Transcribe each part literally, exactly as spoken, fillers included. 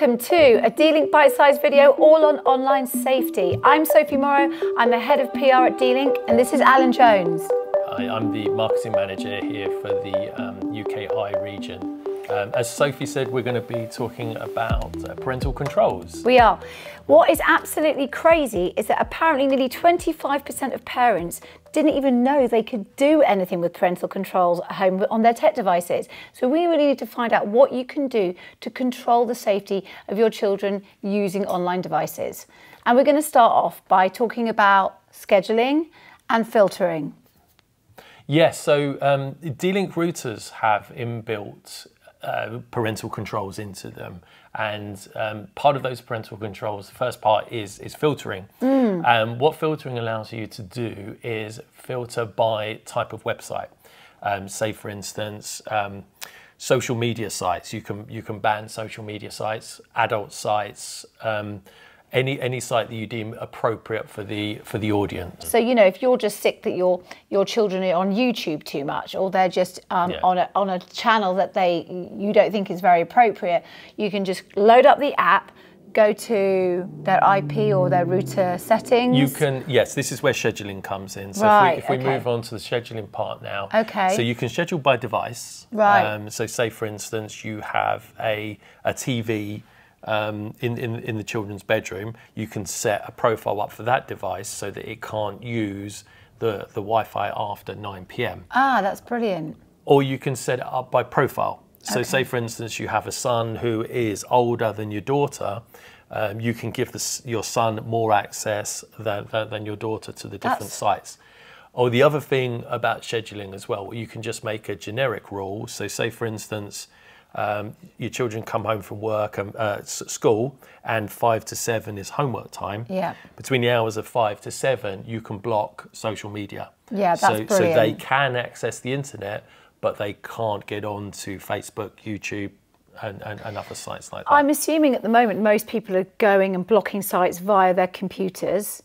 welcome to a D-Link bite-sized video all on online safety. I'm Sophie Morrow, I'm the head of P R at D-Link, and this is Alan Jones. Hi, I'm the marketing manager here for the um, U K I region. Um, as Sophie said, we're going to be talking about uh, parental controls. We are. What is absolutely crazy is that apparently nearly twenty-five percent of parents didn't even know they could do anything with parental controls at home on their tech devices. So we really need to find out what you can do to control the safety of your children using online devices. And we're going to start off by talking about scheduling and filtering. Yes, so um, D-Link routers have inbuilt Uh, parental controls into them, and um, part of those parental controls, the first part is is filtering. And mm. um, what filtering allows you to do is filter by type of website. Um, say for instance, um, social media sites. You can you can ban social media sites, adult sites, um, any any site that you deem appropriate for the for the audience. So you know, if you're just sick that your your children are on YouTube too much, or they're just um, yeah. on a on a channel that they you don't think is very appropriate, you can just load up the app, go to their I P or their router settings. You can, yes, this is where scheduling comes in. So right, if we, if we okay. move on to the scheduling part now. Okay. So you can schedule by device. Right. Um, so say for instance, you have a a T V. Um, in, in, in the children's bedroom, you can set a profile up for that device so that it can't use the, the Wi-Fi after nine P M. Ah, that's brilliant. Or you can set it up by profile. So okay. say, for instance, you have a son who is older than your daughter, um, you can give the, your son more access than, than, than your daughter to the different that's... sites. Or the other thing about scheduling as well, you can just make a generic rule. So say, for instance, Um, your children come home from work and uh, school, and five to seven is homework time. Yeah. Between the hours of five to seven, you can block social media. Yeah, that's so, brilliant. So they can access the internet, but they can't get on to Facebook, YouTube, and, and, and other sites like that. I'm assuming at the moment most people are going and blocking sites via their computers,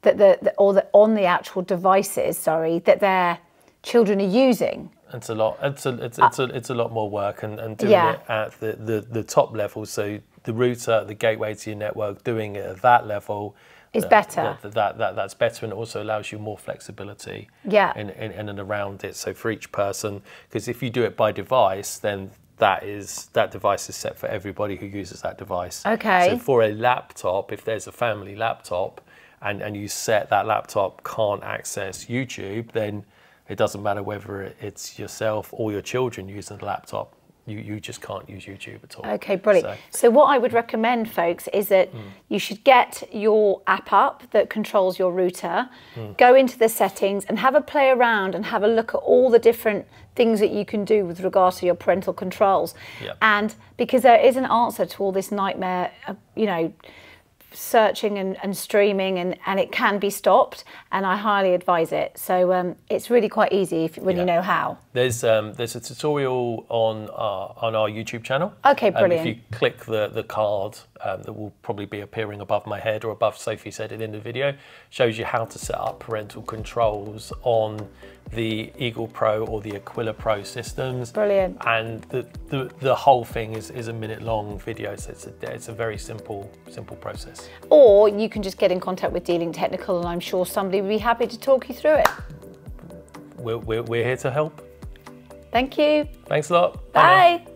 that the, the or the, on the actual devices. Sorry, that their children are using. It's a lot. It's a it's, it's a it's a lot more work, and, and doing yeah. it at the, the the top level. So the router, the gateway to your network, doing it at that level is that, better. That, that that that's better, and it also allows you more flexibility. Yeah. In in, in and around it. So for each person, because if you do it by device, then that is that device is set for everybody who uses that device. Okay. So for a laptop, if there's a family laptop, and and you set that laptop can't access YouTube, then it doesn't matter whether it's yourself or your children using the laptop. You, you just can't use YouTube at all. Okay, brilliant. So, so what I would recommend, folks, is that mm. you should get your app up that controls your router, mm. go into the settings and have a play around and have a look at all the different things that you can do with regards to your parental controls. Yeah. And because there is an answer to all this nightmare, uh, you know, searching and, and streaming, and, and it can be stopped, and I highly advise it. So um, it's really quite easy if, when yeah. you know how. There's um, there's a tutorial on our, on our YouTube channel. Okay, brilliant. Um, if you click the, the card um, that will probably be appearing above my head or above Sophie's head in the video, shows you how to set up parental controls on the Eagle Pro or the Aquila Pro systems. Brilliant. And the, the, the whole thing is, is a minute long video, so it's a, it's a very simple, simple process. Or you can just get in contact with D-Link Technical, and I'm sure somebody will be happy to talk you through it. We're, we're, we're here to help. Thank you. Thanks a lot. Bye. Bye.